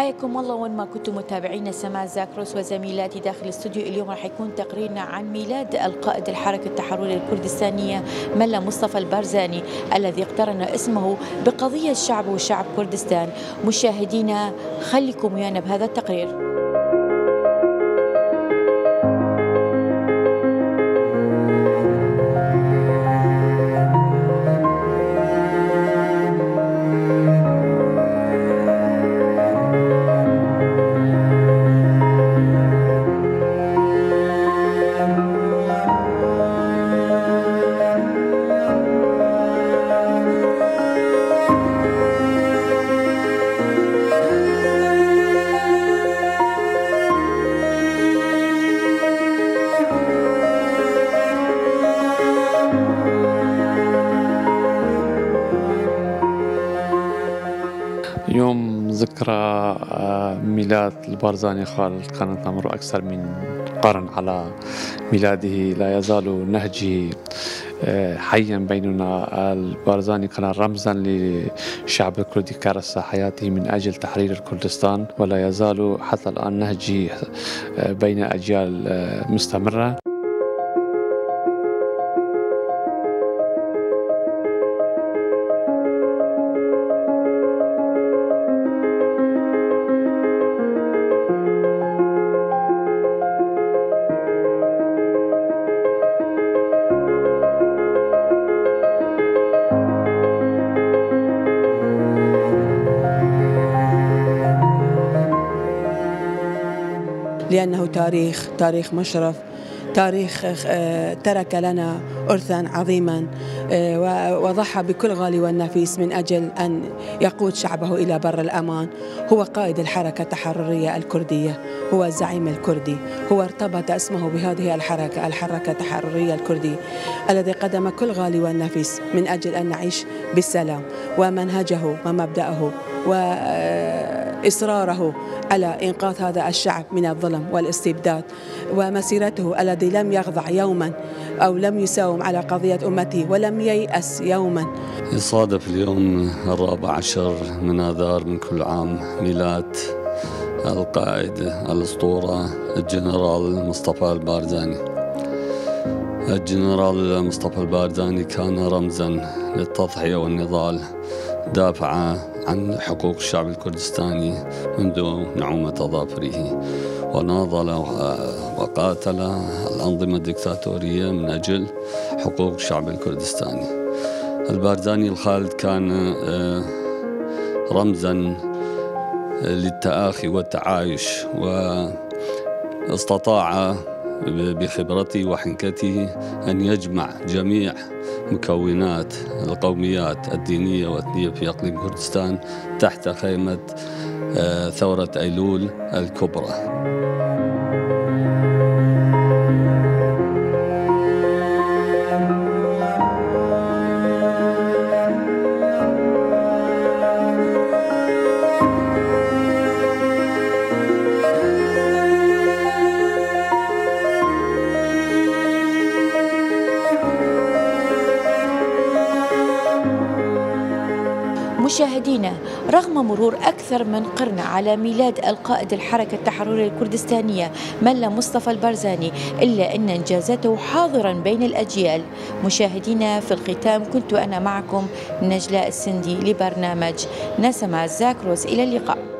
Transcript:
حياكم الله وين ما كنتم متابعينا سما زاكروس وزميلاتي داخل الاستوديو. اليوم راح يكون تقريرنا عن ميلاد القائد الحركة التحررية الكردستانية ملا مصطفى البارزاني الذي اقترن اسمه بقضية الشعب وشعب كردستان. مشاهدينا خليكم ويانا بهذا التقرير. اليوم ذكرى ميلاد البارزاني خلال قناتنا مر أكثر من قرن على ميلاده، لا يزال نهجه حيا بيننا. البارزاني كان رمزا للشعب الكردي، كارس حياته من أجل تحرير كردستان، ولا يزال حتى الآن نهجه بين أجيال مستمرة. لأنه تاريخ مشرف، تاريخ ترك لنا أرثا عظيما وضحى بكل غالي والنفيس من أجل أن يقود شعبه إلى بر الأمان. هو قائد الحركة التحررية الكردية، هو الزعيم الكردي، هو ارتبط اسمه بهذه الحركة التحررية الكردية الذي قدم كل غالي والنفيس من أجل أن نعيش بالسلام، ومنهجه ومبدأه وإصراره على إنقاذ هذا الشعب من الظلم والاستبداد، ومسيرته الذي لم يخضع يوما أو لم يساوم على قضية أمته ولم ييأس يوما. يصادف اليوم 14 من آذار من كل عام ميلاد القائد الأسطورة الجنرال مصطفى البارزاني. الجنرال مصطفى البارزاني كان رمزا للتضحية والنضال، دافع عن حقوق الشعب الكردستاني منذ نعومة ظافره، وناضل وقاتل الأنظمة الدكتاتورية من أجل حقوق الشعب الكردستاني. البارزاني الخالد كان رمزاً للتآخي والتعايش، واستطاع بخبرته وحنكته أن يجمع جميع مكونات القوميات الدينية والإثنية في إقليم كردستان تحت خيمة ثورة أيلول الكبرى. مشاهدينا، رغم مرور أكثر من قرن على ميلاد القائد الحركة التحررية الكردستانية ملا مصطفى البارزاني، إلا أن إنجازاته حاضرا بين الأجيال. مشاهدينا، في الختام كنت أنا معكم نجلاء السندي لبرنامج سما زاكروس، إلى اللقاء.